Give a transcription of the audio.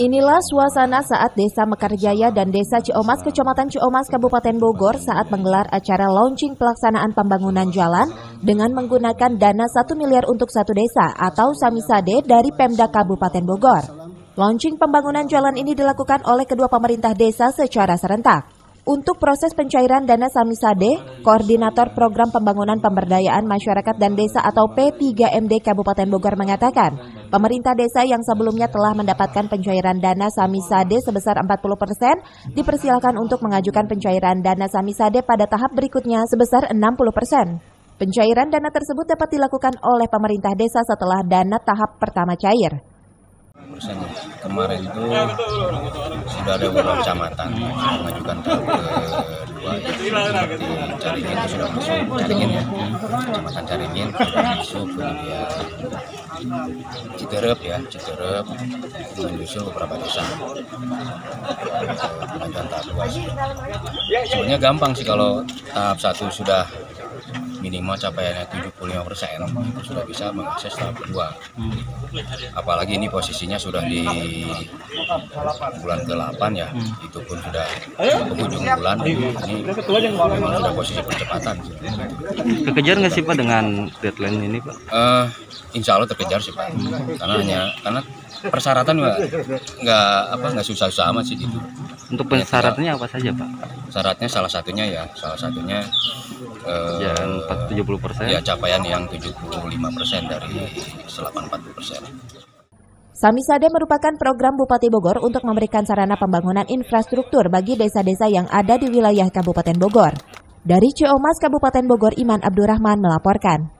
Inilah suasana saat Desa Mekarjaya dan Desa Ciomas, Kecamatan Ciomas, Kabupaten Bogor saat menggelar acara launching pelaksanaan pembangunan jalan dengan menggunakan dana 1 miliar untuk satu desa atau Samisade dari Pemda Kabupaten Bogor. Launching pembangunan jalan ini dilakukan oleh kedua pemerintah desa secara serentak. Untuk proses pencairan dana Samisade, Koordinator Program Pembangunan Pemberdayaan Masyarakat dan Desa atau P3MD Kabupaten Bogor mengatakan, pemerintah desa yang sebelumnya telah mendapatkan pencairan dana Samisade sebesar 40% dipersilakan untuk mengajukan pencairan dana Samisade pada tahap berikutnya sebesar 60%. Pencairan dana tersebut dapat dilakukan oleh pemerintah desa setelah dana tahap pertama cair. Kemarin itu sudah ada beberapa kecamatan mengajukan tahap kedua, seperti Caringin itu sudah masuk, Caringin ya, Kecamatan Caringin sudah masuk, kemudian Ciderup ya, Ciderup menyusul beberapa desa mengajukan tahap dua. Sebenarnya gampang sih kalau tahap satu sudah minimal capaiannya 75% itu sudah bisa mengakses tahap kedua. Apalagi ini posisinya sudah di bulan ke-8 ya, itu pun sudah penghujung bulan. Ini memang sudah posisi percepatan. Kekejar nggak sih Pak dengan deadline ini Pak? Insya Allah terkejar sih Pak, karena persyaratan nggak susah-susah amat sih gitu. Untuk syaratnya apa saja Pak? Syaratnya salah satunya 70%. Ya, capaian yang 75% dari selama 40%. Samisade merupakan program Bupati Bogor untuk memberikan sarana pembangunan infrastruktur bagi desa-desa yang ada di wilayah Kabupaten Bogor. Dari Ciomas, Kabupaten Bogor, Iman Abdurrahman melaporkan.